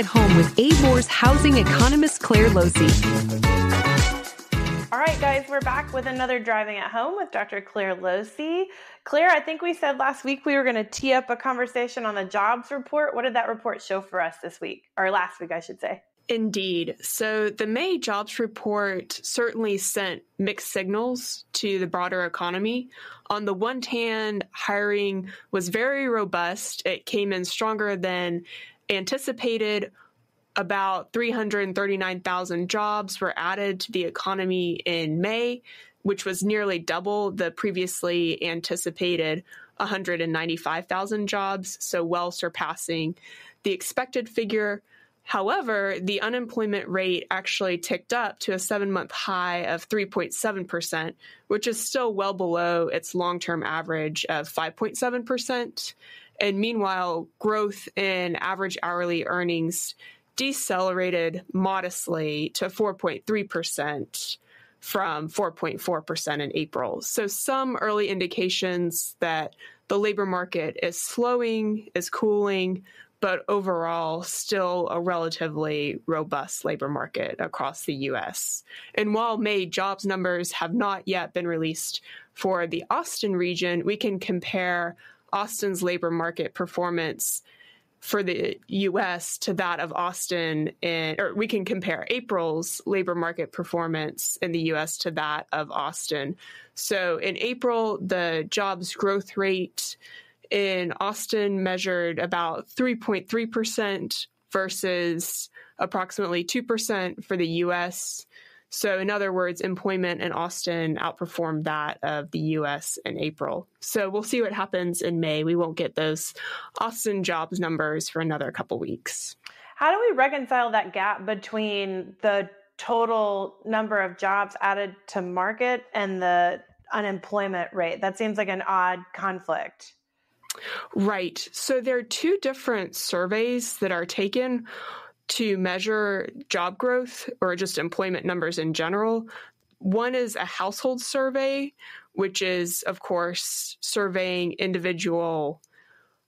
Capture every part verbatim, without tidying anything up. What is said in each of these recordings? Staying at Home with A B O R's housing economist Claire Losey. All right, guys, we're back with another Driving at Home with Doctor Claire Losey. Claire, I think we said last week we were going to tee up a conversation on the jobs report. What did that report show for us this week, or last week, I should say? Indeed. So the May jobs report certainly sent mixed signals to the broader economy. On the one hand, hiring was very robust. It came in stronger than anticipated. About three hundred thirty-nine thousand jobs were added to the economy in May, which was nearly double the previously anticipated one hundred ninety-five thousand jobs, so well surpassing the expected figure. However, the unemployment rate actually ticked up to a seven-month high of three point seven percent, which is still well below its long-term average of five point seven percent. And meanwhile, growth in average hourly earnings decelerated modestly to four point three percent from four point four percent in April. So some early indications that the labor market is slowing, is cooling, but overall, still a relatively robust labor market across the U S. And while May jobs numbers have not yet been released for the Austin region, we can compare Austin's labor market performance for the U S to that of Austin, in, or we can compare April's labor market performance in the U S to that of Austin. So in April, the jobs growth rate in Austin measured about three point three percent versus approximately two percent for the U S. So in other words, employment in Austin outperformed that of the U S in April. So we'll see what happens in May. We won't get those Austin jobs numbers for another couple weeks. How do we reconcile that gap between the total number of jobs added to market and the unemployment rate? That seems like an odd conflict. Right. So there are two different surveys that are taken to measure job growth or just employment numbers in general. One is a household survey, which is, of course, surveying individual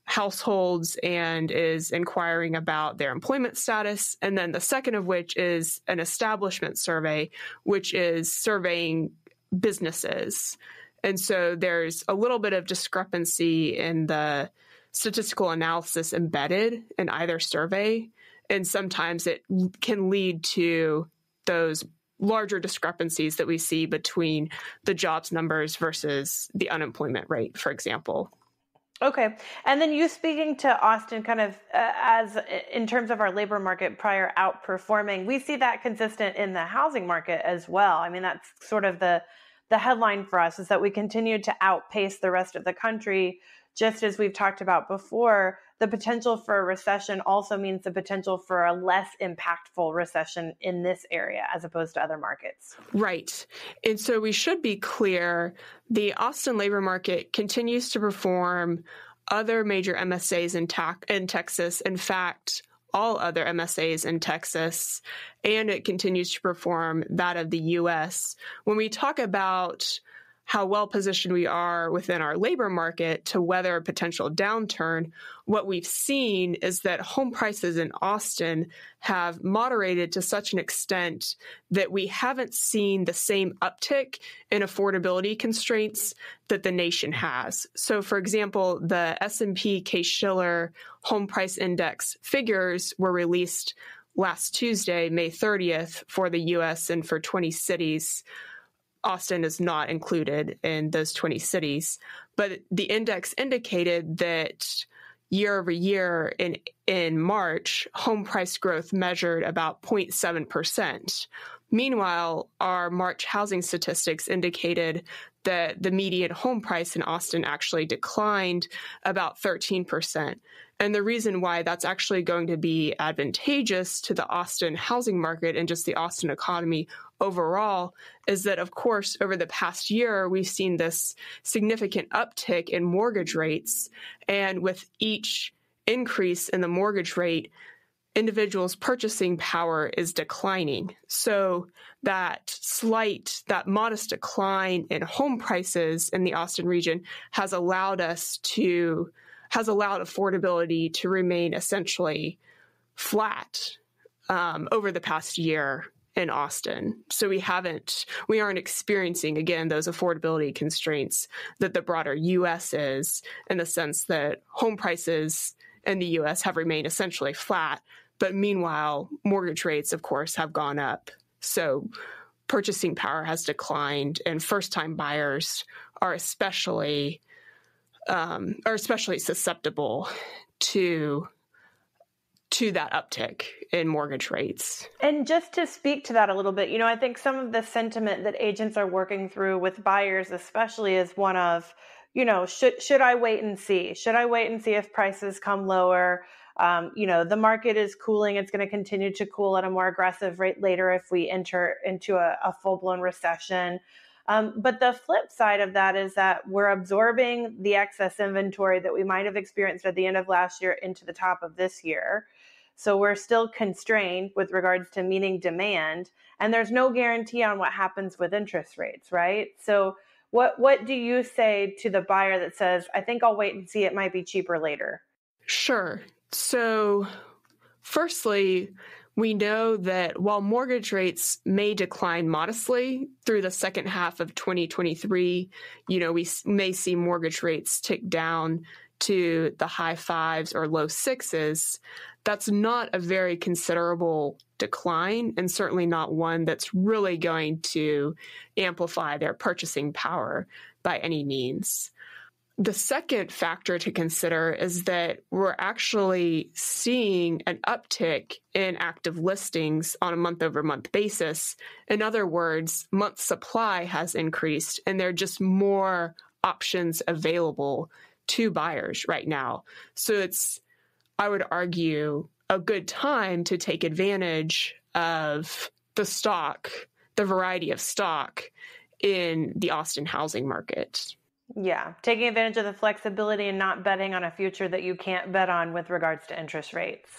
households and is inquiring about their employment status. And then the second of which is an establishment survey, which is surveying businesses. And so there's a little bit of discrepancy in the statistical analysis embedded in either survey, and sometimes it can lead to those larger discrepancies that we see between the jobs numbers versus the unemployment rate, for example. Okay. And then you speaking to Austin kind of uh, as in terms of our labor market prior outperforming, we see that consistent in the housing market as well. I mean, that's sort of the The headline for us is that we continue to outpace the rest of the country. Just as we've talked about before, the potential for a recession also means the potential for a less impactful recession in this area as opposed to other markets. Right. And so we should be clear, the Austin labor market continues to perform other major M S As in, ta- in Texas. In fact, all other M S As in Texas, and it continues to perform that of the U S. When we talk about how well-positioned we are within our labor market to weather a potential downturn, what we've seen is that home prices in Austin have moderated to such an extent that we haven't seen the same uptick in affordability constraints that the nation has. So, for example, the S and P Case-Shiller Home Price Index figures were released last Tuesday, May thirtieth, for the U S and for twenty cities. Austin is not included in those twenty cities, but the index indicated that year over year in in March, home price growth measured about zero point seven percent. Meanwhile, our March housing statistics indicated that the median home price in Austin actually declined about thirteen percent. And the reason why that's actually going to be advantageous to the Austin housing market and just the Austin economy overall is that, of course, over the past year, we've seen this significant uptick in mortgage rates. And with each increase in the mortgage rate, individuals' purchasing power is declining. So that slight, that modest decline in home prices in the Austin region has allowed us to, has allowed affordability to remain essentially flat um, over the past year in Austin. So we haven't, we aren't experiencing, again, those affordability constraints that the broader U S is, in the sense that home prices in the U S have remained essentially flat. But meanwhile, mortgage rates, of course, have gone up. So purchasing power has declined, and first-time buyers are especially um, are especially susceptible to to that uptick in mortgage rates. And just to speak to that a little bit, you know, I think some of the sentiment that agents are working through with buyers, especially, is one of, you know, should should I wait and see? Should I wait and see if prices come lower? Um, you know, the market is cooling. It's going to continue to cool at a more aggressive rate later if we enter into a, a full-blown recession. Um, but the flip side of that is that we're absorbing the excess inventory that we might have experienced at the end of last year into the top of this year. So we're still constrained with regards to meeting demand. And there's no guarantee on what happens with interest rates, right? So what what do you say to the buyer that says, I think I'll wait and see, it might be cheaper later? Sure. So firstly, we know that while mortgage rates may decline modestly through the second half of twenty twenty-three, you know, we may see mortgage rates tick down to the high fives or low sixes. That's not a very considerable decline, and certainly not one that's really going to amplify their purchasing power by any means. The second factor to consider is that we're actually seeing an uptick in active listings on a month-over-month basis. In other words, month supply has increased, and there are just more options available to buyers right now. So it's, I would argue, a good time to take advantage of the stock, the variety of stock in the Austin housing market. Yeah, taking advantage of the flexibility and not betting on a future that you can't bet on with regards to interest rates.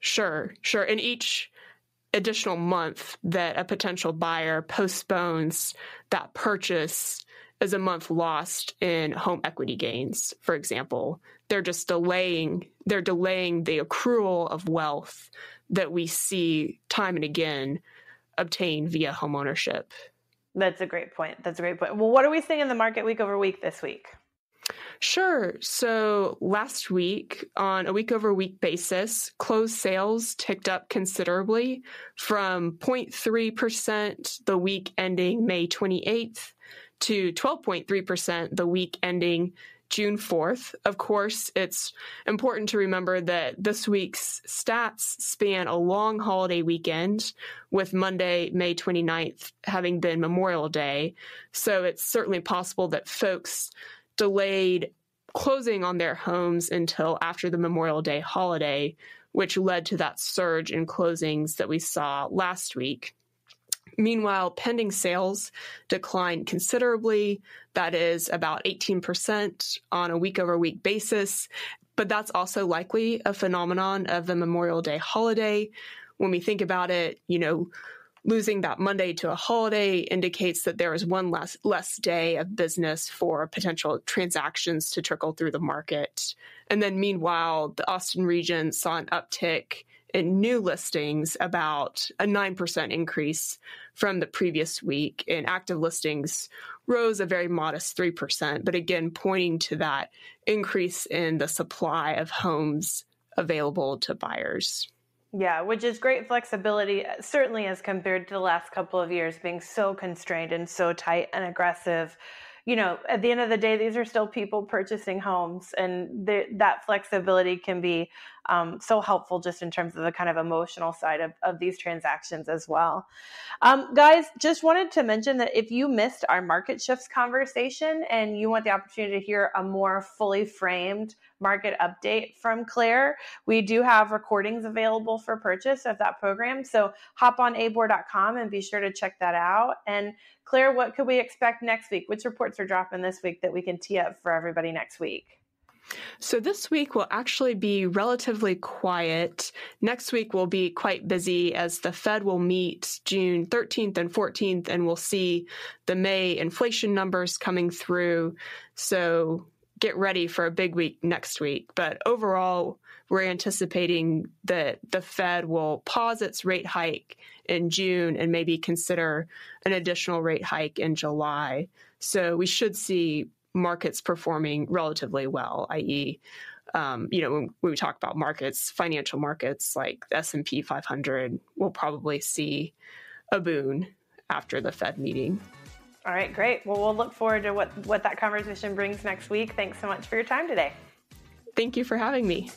Sure, sure. And each additional month that a potential buyer postpones that purchase is a month lost in home equity gains, for example. They're just delaying, they're delaying the accrual of wealth that we see time and again obtained via homeownership. That's a great point. That's a great point. Well, what are we seeing in the market week over week this week? Sure. So last week, on a week over week basis, closed sales ticked up considerably from zero point three percent the week ending May twenty-eighth to twelve point three percent the week ending June fourth. Of course, it's important to remember that this week's stats span a long holiday weekend, with Monday, May twenty-ninth, having been Memorial Day. So it's certainly possible that folks delayed closing on their homes until after the Memorial Day holiday, which led to that surge in closings that we saw last week. Meanwhile, pending sales declined considerably. That is about eighteen percent on a week-over-week basis. But that's also likely a phenomenon of the Memorial Day holiday. When we think about it, you know, losing that Monday to a holiday indicates that there is one less, less day of business for potential transactions to trickle through the market. And then meanwhile, the Austin region saw an uptick in new listings, about a nine percent increase from the previous week, and active listings rose a very modest three percent, but again, pointing to that increase in the supply of homes available to buyers. Yeah, which is great flexibility, certainly as compared to the last couple of years being so constrained and so tight and aggressive. You know, at the end of the day, these are still people purchasing homes, and th- that flexibility can be um, so helpful just in terms of the kind of emotional side of, of these transactions as well. Um, guys, just wanted to mention that if you missed our market shifts conversation and you want the opportunity to hear a more fully framed market update from Claire, we do have recordings available for purchase of that program. So hop on a b o r dot com and be sure to check that out. And Claire, what could we expect next week? Which reports are dropping this week that we can tee up for everybody next week? So this week will actually be relatively quiet. Next week will be quite busy, as the Fed will meet June thirteenth and fourteenth, and we'll see the May inflation numbers coming through. So get ready for a big week next week. But overall, we're anticipating that the Fed will pause its rate hike in June and maybe consider an additional rate hike in July. So we should see markets performing relatively well, that is, um, you know, when, when we talk about markets, financial markets like the S and P five hundred will probably see a boon after the Fed meeting. All right, great. Well, we'll look forward to what, what that conversation brings next week. Thanks so much for your time today. Thank you for having me.